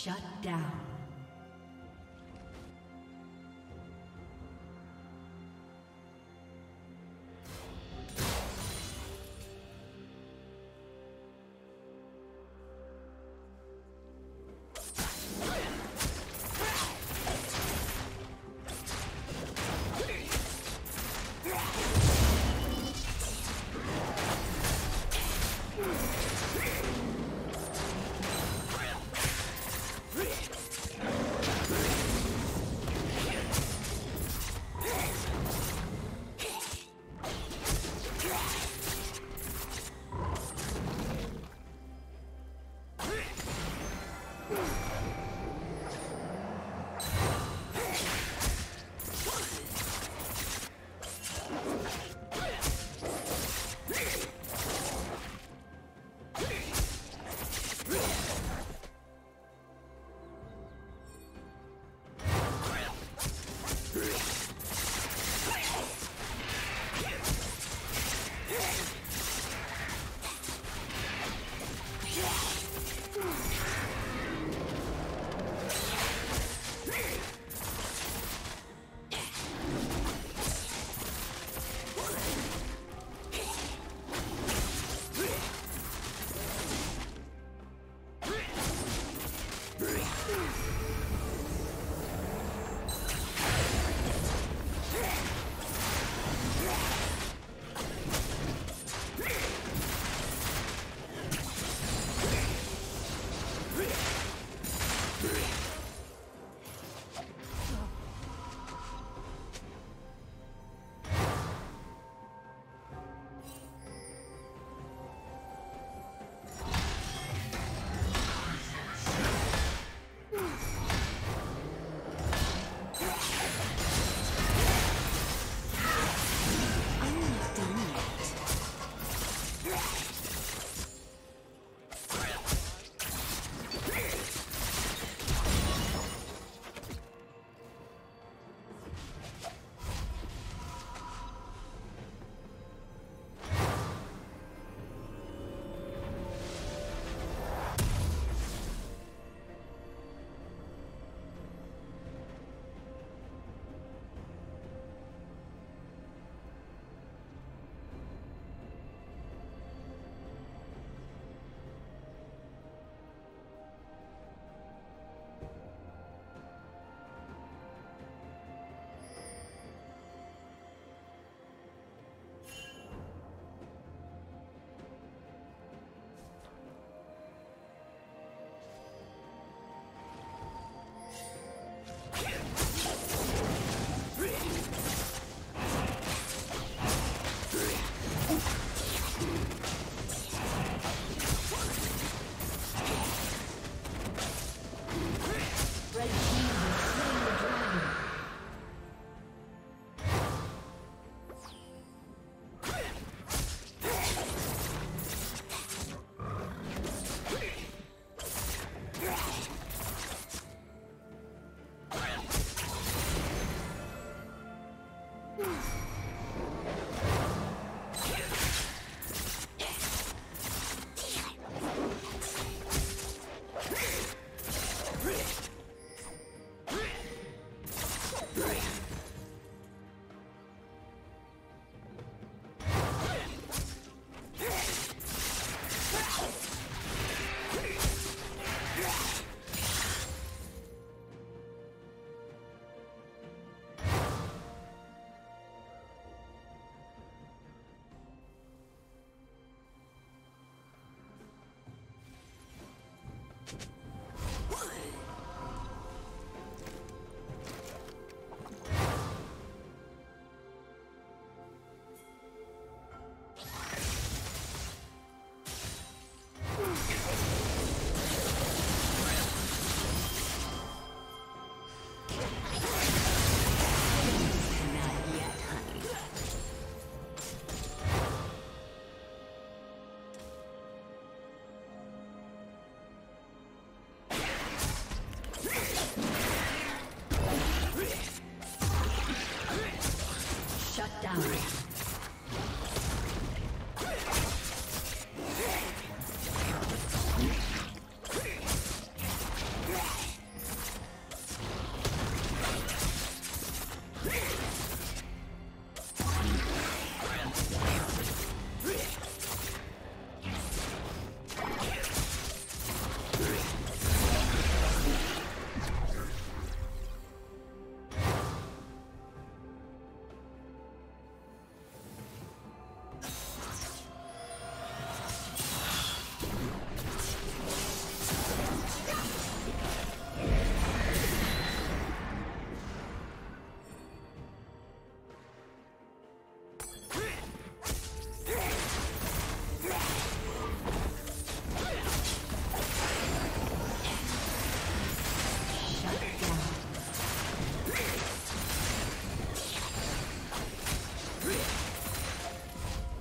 Shut down.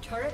Turret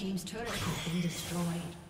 Team's turret has been destroyed.